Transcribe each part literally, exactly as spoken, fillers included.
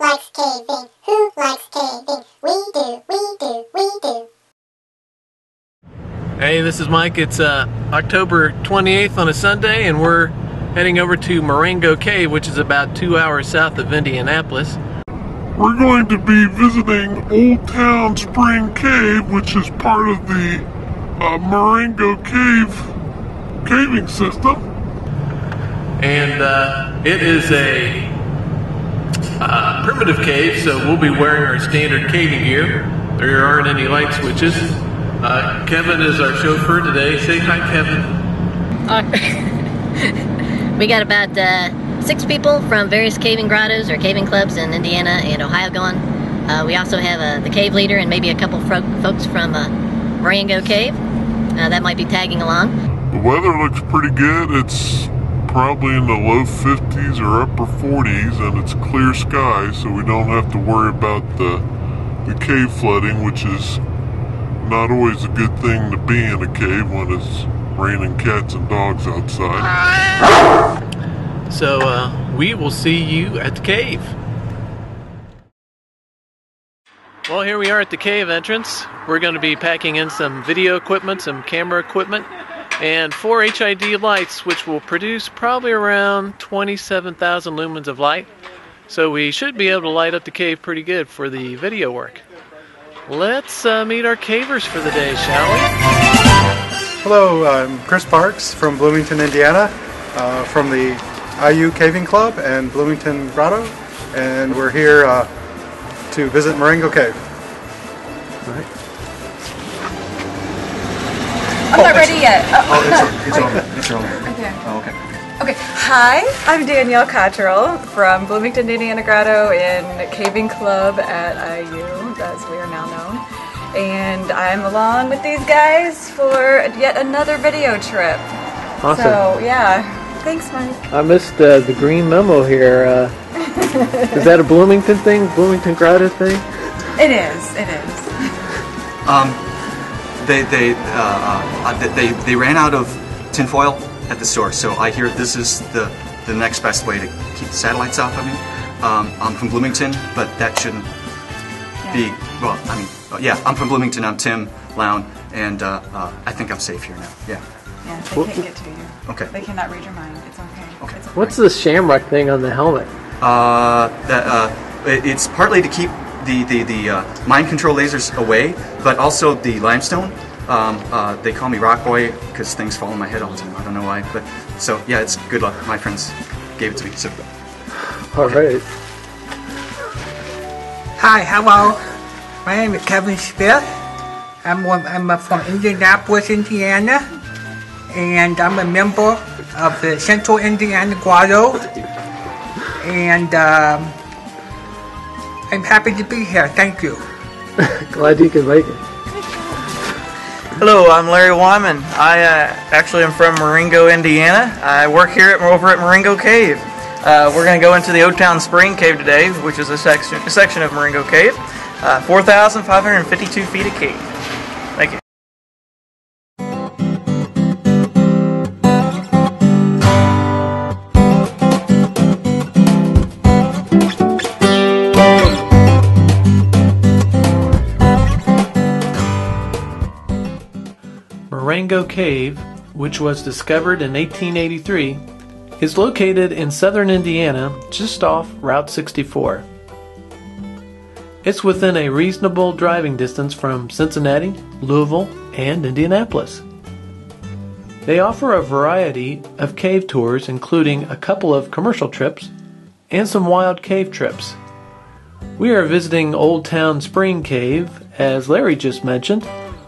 likes caving? Who likes caving? We do, we do, we do. Hey, this is Mike. It's uh, October twenty-eighth on a Sunday, and we're heading over to Marengo Cave, which is about two hours south of Indianapolis. We're going to be visiting Old Town Spring Cave, which is part of the uh, Marengo Cave caving system. And uh, it is a uh, primitive cave, so we'll be wearing our standard caving gear. There aren't any light switches. Uh, Kevin is our chauffeur today. Say hi, Kevin. Uh, we got about uh, six people from various caving grottos or caving clubs in Indiana and Ohio going. Uh, we also have uh, the cave leader and maybe a couple folks from uh, Marengo Cave uh, that might be tagging along. The weather looks pretty good. It's probably in the low fifties or upper forties, and it's clear sky, so we don't have to worry about the, the cave flooding, which is not always a good thing to be in a cave when it's raining cats and dogs outside. So uh, we will see you at the cave. Well, here we are at the cave entrance. We're going to be packing in some video equipment, some camera equipment, and four H I D lights, which will produce probably around twenty-seven thousand lumens of light. So we should be able to light up the cave pretty good for the video work. Let's uh, meet our cavers for the day, shall we? Hello, I'm Chris Parks from Bloomington, Indiana, uh, from the I U Caving Club and Bloomington Grotto, and we're here uh, to visit Marengo Cave. All right. I'm not ready yet. Oh, oh it's, on, it's on. It's on. Okay. Oh, okay. Okay. Hi, I'm Danielle Cottrell from Bloomington, Indiana Grotto in Caving Club at I U, as we are now known. And I'm along with these guys for yet another video trip. Awesome. So, yeah. Thanks, Mike. I missed uh, the green memo here. Uh, is that a Bloomington thing? Bloomington Grotto thing? It is. It is. um. They they, uh, they they ran out of tinfoil at the store, so I hear this is the, the next best way to keep the satellites off of me. Um, I'm from Bloomington, but that shouldn't yeah. be, well, I mean, yeah, I'm from Bloomington, I'm Tim Lown, and uh, uh, I think I'm safe here now, yeah. Yeah, they well, can't get to you. Okay. They cannot read your mind, it's okay. okay. It's okay. What's the shamrock thing on the helmet? Uh, that, uh, it's partly to keep the, the, the uh, mind control lasers away, but also the limestone. Um, uh, they call me Rock Boy because things fall on my head all the time. I don't know why, but so yeah, it's good luck. My friends gave it to me. So. All right. Hi, hello. My name is Kevin Smith. I'm one, I'm from Indianapolis, Indiana, and I'm a member of the Central Indiana Grotto. And Um, I'm happy to be here, thank you. Glad you could make it. Hello, I'm Larry Wyman. I uh, actually am from Marengo, Indiana. I work here at, over at Marengo Cave. Uh, we're going to go into the Old Town Spring Cave today, which is a section, a section of Marengo Cave. Uh, four thousand five hundred fifty-two feet of cave. Thank you. Marengo Cave, which was discovered in eighteen eighty-three, is located in southern Indiana just off Route sixty-four. It's within a reasonable driving distance from Cincinnati, Louisville, and Indianapolis. They offer a variety of cave tours, including a couple of commercial trips and some wild cave trips. We are visiting Old Town Spring Cave, as Larry just mentioned,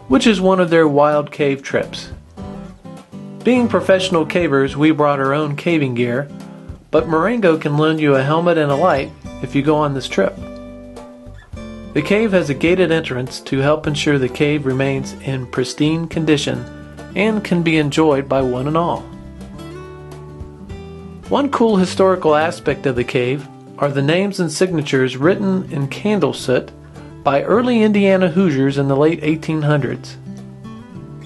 which is one of their wild cave trips. Being professional cavers, we brought our own caving gear, but Marengo can lend you a helmet and a light if you go on this trip. The cave has a gated entrance to help ensure the cave remains in pristine condition and can be enjoyed by one and all. One cool historical aspect of the cave are the names and signatures written in candle soot by early Indiana Hoosiers in the late eighteen hundreds.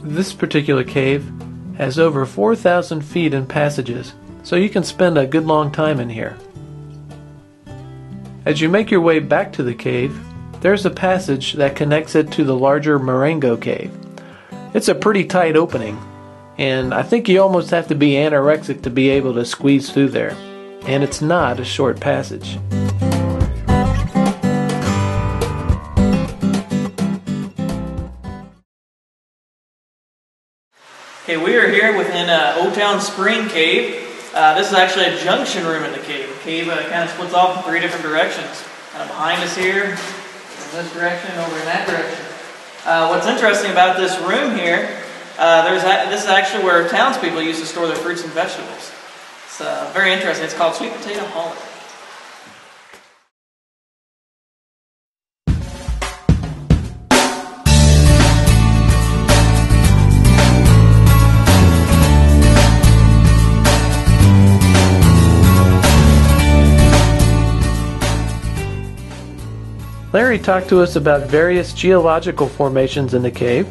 This particular cave has over four thousand feet in passages, so you can spend a good long time in here. As you make your way back to the cave, there's a passage that connects it to the larger Marengo Cave. It's a pretty tight opening, and I think you almost have to be anorexic to be able to squeeze through there. And it's not a short passage. Okay, we are here within uh, Old Town Spring Cave. Uh, this is actually a junction room in the cave. The cave uh, kind of splits off in three different directions. Kind of behind us here, in this direction, over in that direction. Uh, what's interesting about this room here, uh, there's a, this is actually where townspeople used to store their fruits and vegetables. It's uh, very interesting. It's called Sweet Potato Hall. Larry talked to us about various geological formations in the cave,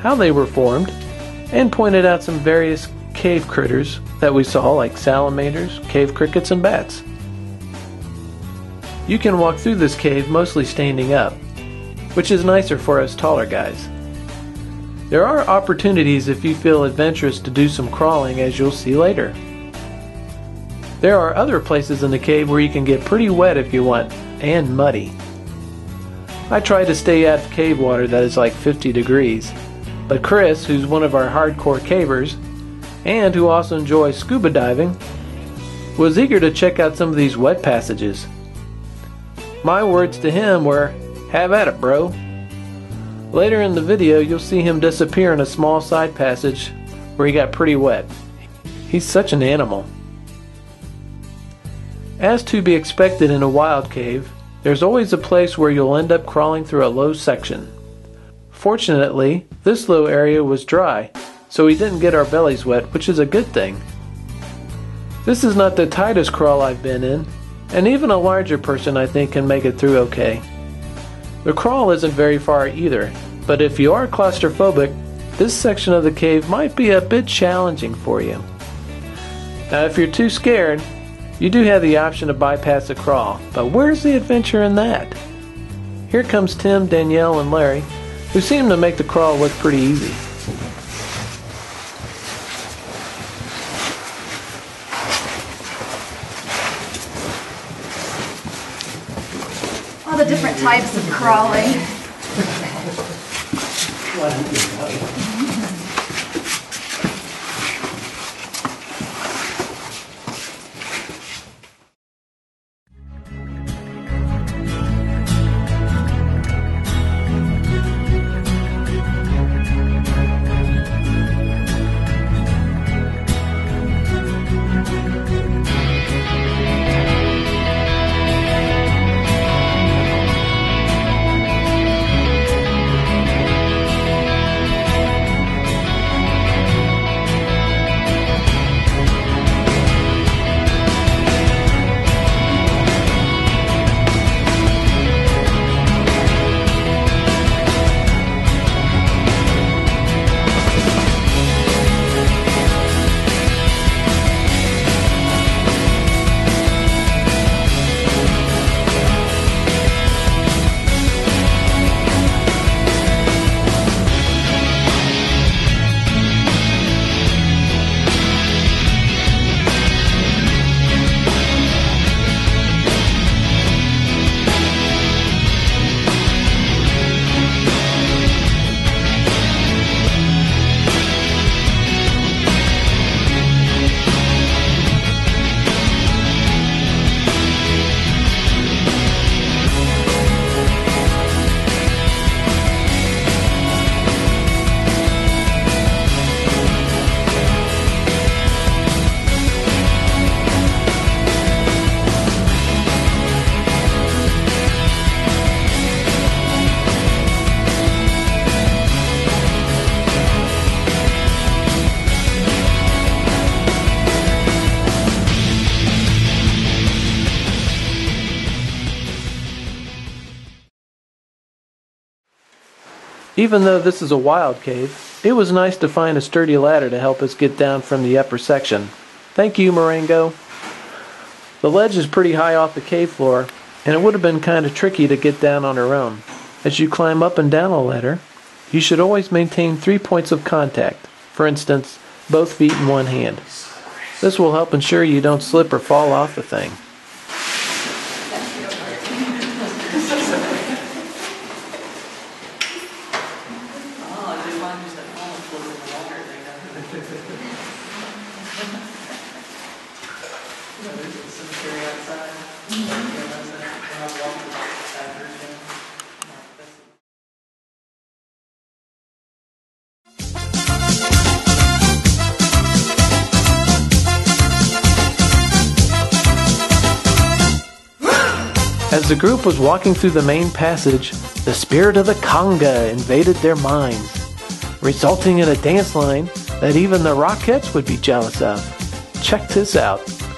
how they were formed, and pointed out some various cave critters that we saw, like salamanders, cave crickets, and bats. You can walk through this cave mostly standing up, which is nicer for us taller guys. There are opportunities if you feel adventurous to do some crawling, as you'll see later. There are other places in the cave where you can get pretty wet if you want, and muddy. I try to stay out of cave water that is like fifty degrees, but Chris, who's one of our hardcore cavers, and who also enjoys scuba diving, was eager to check out some of these wet passages. My words to him were, "Have at it, bro." Later in the video, you'll see him disappear in a small side passage where he got pretty wet. He's such an animal. As to be expected in a wild cave, there's always a place where you'll end up crawling through a low section. Fortunately, this low area was dry, so we didn't get our bellies wet, which is a good thing. This is not the tightest crawl I've been in, and even a larger person I think can make it through okay. The crawl isn't very far either, but if you are claustrophobic, this section of the cave might be a bit challenging for you. Now, if you're too scared, you do have the option to bypass a crawl, but where's the adventure in that? Here comes Tim, Danielle, and Larry, who seem to make the crawl look pretty easy. All the different types of crawling. Even though this is a wild cave, it was nice to find a sturdy ladder to help us get down from the upper section. Thank you, Marengo. The ledge is pretty high off the cave floor, and it would have been kind of tricky to get down on her own. As you climb up and down a ladder, you should always maintain three points of contact, for instance, both feet and one hand. This will help ensure you don't slip or fall off the thing. As the group was walking through the main passage, the spirit of the conga invaded their minds, resulting in a dance line that even the Rockettes would be jealous of. Check this out.